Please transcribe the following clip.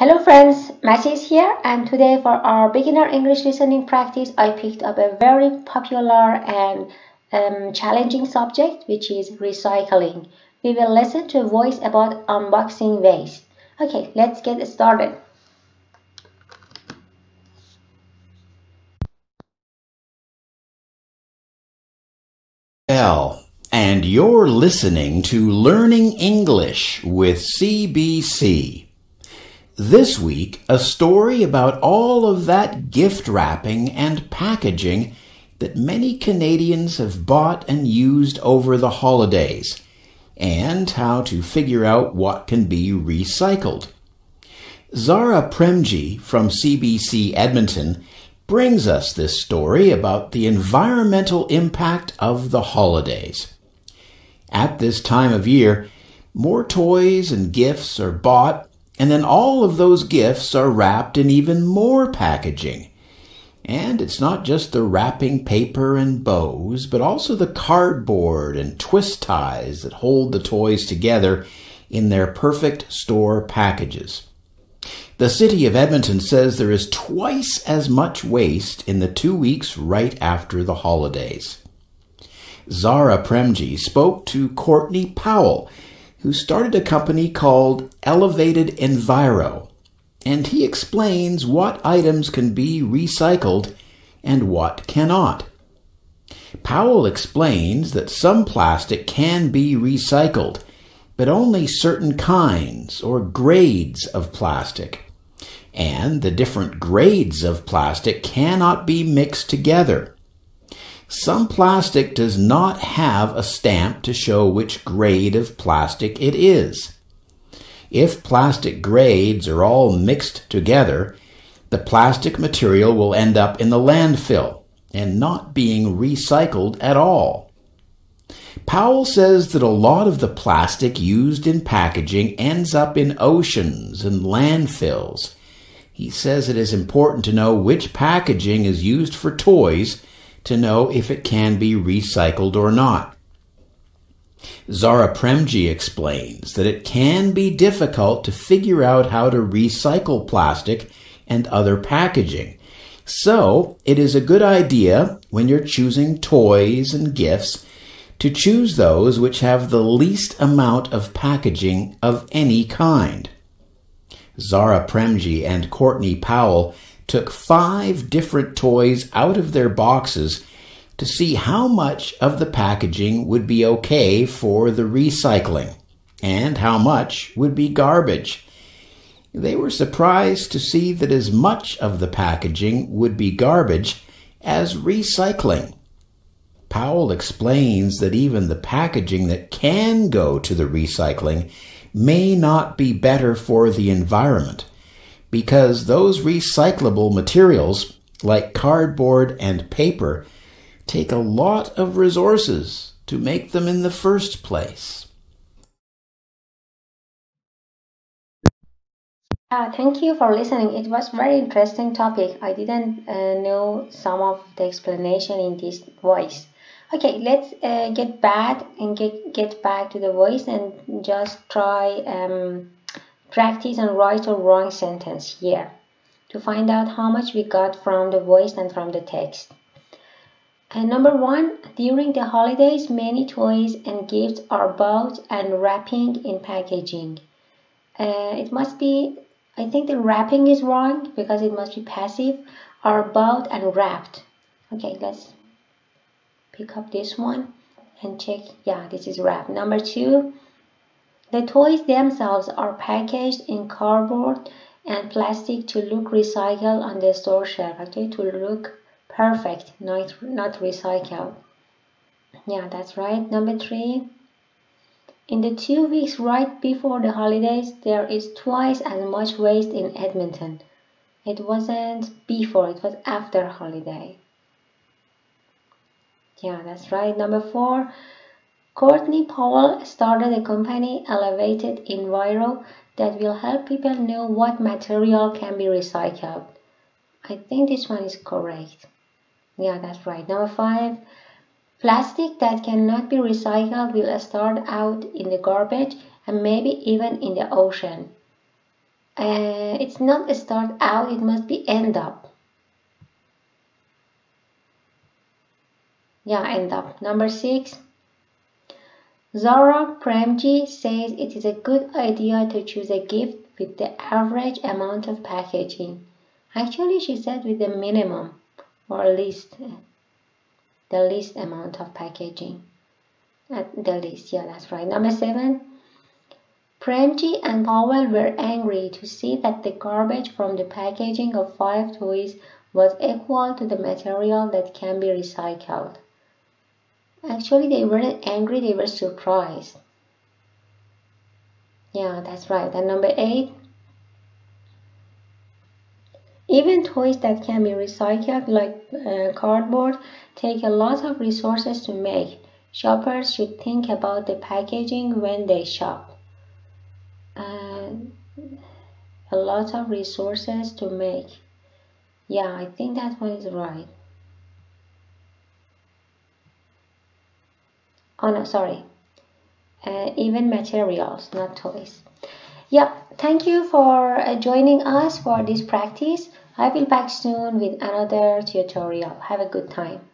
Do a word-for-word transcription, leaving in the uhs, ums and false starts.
Hello friends, Masih is here, and today for our beginner English listening practice I picked up a very popular and um, challenging subject, which is recycling. We will listen to a voice about unboxing waste. Okay, let's get started. Well, and you're listening to Learning English with C B C. This week, a story about all of that gift wrapping and packaging that many Canadians have bought and used over the holidays, and how to figure out what can be recycled. Zara Premji from C B C Edmonton brings us this story about the environmental impact of the holidays. At this time of year, more toys and gifts are bought, and then all of those gifts are wrapped in even more packaging. And it's not just the wrapping paper and bows, but also the cardboard and twist ties that hold the toys together in their perfect store packages. The city of Edmonton says there is twice as much waste in the two weeks right after the holidays. Zara Premji spoke to Courtney Powell, who started a company called Elevated Enviro, and he explains what items can be recycled and what cannot. Powell explains that some plastic can be recycled, but only certain kinds or grades of plastic, and the different grades of plastic cannot be mixed together. Some plastic does not have a stamp to show which grade of plastic it is. If plastic grades are all mixed together, the plastic material will end up in the landfill and not being recycled at all. Powell says that a lot of the plastic used in packaging ends up in oceans and landfills. He says it is important to know which packaging is used for toys to know if it can be recycled or not. Zara Premji explains that it can be difficult to figure out how to recycle plastic and other packaging. So it is a good idea when you're choosing toys and gifts to choose those which have the least amount of packaging of any kind. Zara Premji and Courtney Powell took five different toys out of their boxes to see how much of the packaging would be okay for the recycling and how much would be garbage. They were surprised to see that as much of the packaging would be garbage as recycling. Powell explains that even the packaging that can go to the recycling may not be better for the environment, because those recyclable materials, like cardboard and paper, take a lot of resources to make them in the first place. Uh, thank you for listening. It was a very interesting topic. I didn't uh, know some of the explanation in this voice. Okay, let's uh, get back and get, get back to the voice and just try um, practice and right or wrong sentence here to find out how much we got from the voice and from the text. And number one, during the holidays, many toys and gifts are bought and wrapping in packaging. Uh, it must be, I think the wrapping is wrong because it must be passive, are bought and wrapped. Okay, let's pick up this one and check. Yeah, this is wrapped. Number two, the toys themselves are packaged in cardboard and plastic to look recycled on the store shelf. Okay, to look perfect, not, not recycled. Yeah, that's right. Number three, in the two weeks right before the holidays, there is twice as much waste in Edmonton. It wasn't before, it was after holiday. Yeah, that's right. Number four, Courtney Powell started a company, Elevated Enviro, that will help people know what material can be recycled. I think this one is correct. Yeah, that's right. Number five, plastic that cannot be recycled will start out in the garbage and maybe even in the ocean. Uh, it's not a start out, it must be end up. Yeah, end up. Number six. Zara Premji says it is a good idea to choose a gift with the average amount of packaging. Actually, she said with the minimum or least, the least amount of packaging. At the least, yeah, that's right. Number seven. Premji and Powell were angry to see that the garbage from the packaging of five toys was equal to the material that can be recycled. Actually, they weren't angry, they were surprised. Yeah, that's right. And number eight. Even toys that can be recycled, like uh, cardboard, take a lot of resources to make. Shoppers should think about the packaging when they shop. Uh, a lot of resources to make. Yeah, I think that one is right. Oh no, sorry. Uh, even materials, not toys. Yeah, thank you for uh, joining us for this practice. I will be back soon with another tutorial. Have a good time.